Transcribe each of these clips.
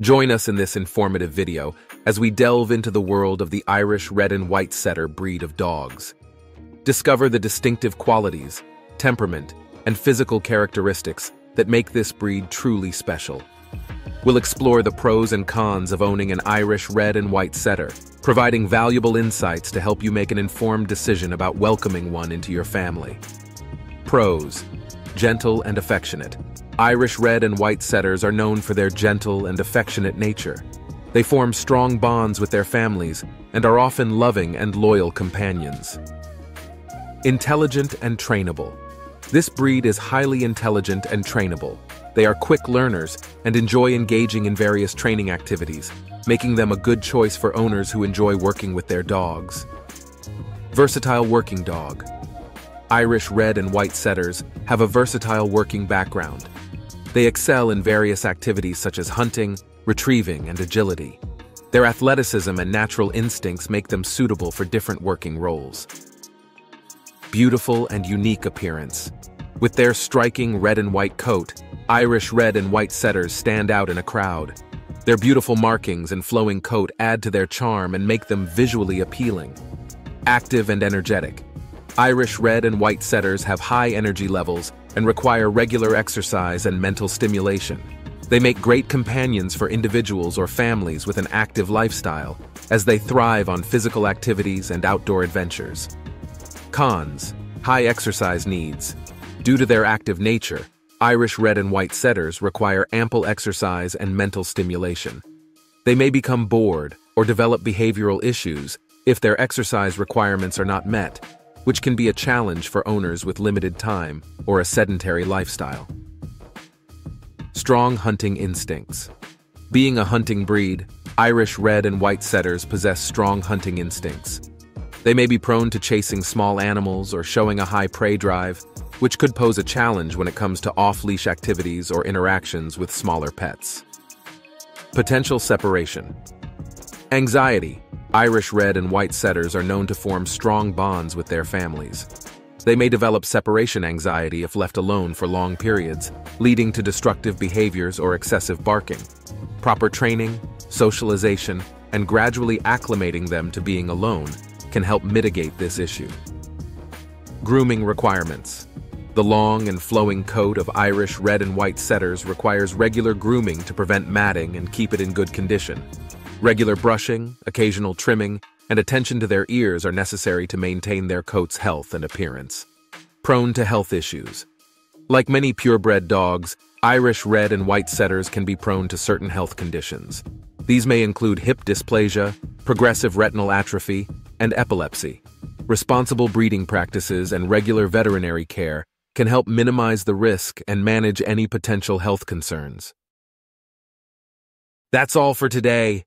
Join us in this informative video as we delve into the world of the Irish Red and White Setter breed of dogs. Discover the distinctive qualities, temperament, and physical characteristics that make this breed truly special. We'll explore the pros and cons of owning an Irish Red and White Setter, providing valuable insights to help you make an informed decision about welcoming one into your family. Pros: gentle and affectionate. Irish Red and White Setters are known for their gentle and affectionate nature. They form strong bonds with their families and are often loving and loyal companions. Intelligent and trainable. This breed is highly intelligent and trainable. They are quick learners and enjoy engaging in various training activities, making them a good choice for owners who enjoy working with their dogs. Versatile working dog. Irish Red and White Setters have a versatile working background. They excel in various activities such as hunting, retrieving, and agility. Their athleticism and natural instincts make them suitable for different working roles. Beautiful and unique appearance. With their striking red and white coat, Irish Red and White Setters stand out in a crowd. Their beautiful markings and flowing coat add to their charm and make them visually appealing. Active and energetic. Irish Red and White Setters have high energy levels and require regular exercise and mental stimulation. They make great companions for individuals or families with an active lifestyle, as they thrive on physical activities and outdoor adventures. Cons: high exercise needs. Due to their active nature, Irish Red and White Setters require ample exercise and mental stimulation. They may become bored or develop behavioral issues if their exercise requirements are not met, which can be a challenge for owners with limited time or a sedentary lifestyle. Strong hunting instincts. Being a hunting breed, Irish Red and White Setters possess strong hunting instincts. They may be prone to chasing small animals or showing a high prey drive, which could pose a challenge when it comes to off-leash activities or interactions with smaller pets. Potential separation. Anxiety. Irish Red and White Setters are known to form strong bonds with their families. They may develop separation anxiety if left alone for long periods, leading to destructive behaviors or excessive barking. Proper training, socialization, and gradually acclimating them to being alone can help mitigate this issue. Grooming requirements. The long and flowing coat of Irish Red and White Setters requires regular grooming to prevent matting and keep it in good condition. Regular brushing, occasional trimming, and attention to their ears are necessary to maintain their coat's health and appearance. Prone to health issues. Like many purebred dogs, Irish Red and White Setters can be prone to certain health conditions. These may include hip dysplasia, progressive retinal atrophy, and epilepsy. Responsible breeding practices and regular veterinary care can help minimize the risk and manage any potential health concerns. That's all for today.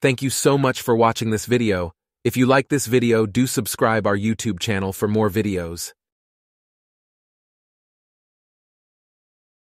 Thank you so much for watching this video. If you like this video, do subscribe our YouTube channel for more videos.